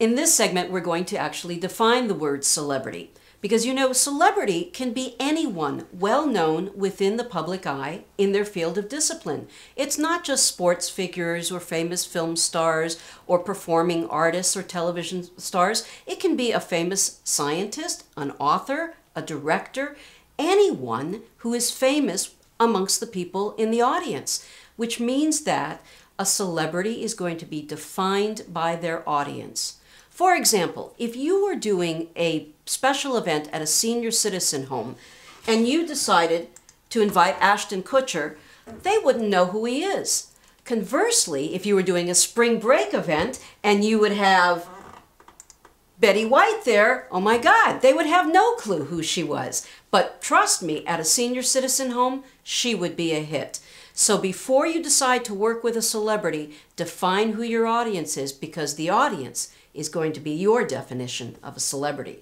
In this segment, we're going to actually define the word celebrity, because you know, celebrity can be anyone well-known within the public eye in their field of discipline. It's not just sports figures or famous film stars or performing artists or television stars. It can be a famous scientist, an author, a director, anyone who is famous amongst the people in the audience, which means that a celebrity is going to be defined by their audience. For example, if you were doing a special event at a senior citizen home and you decided to invite Ashton Kutcher, they wouldn't know who he is. Conversely, if you were doing a spring break event and you would have Betty White there, oh my God, they would have no clue who she was. But trust me, at a senior citizen home, she would be a hit. So before you decide to work with a celebrity, define who your audience is, because the audience is going to be your definition of a celebrity.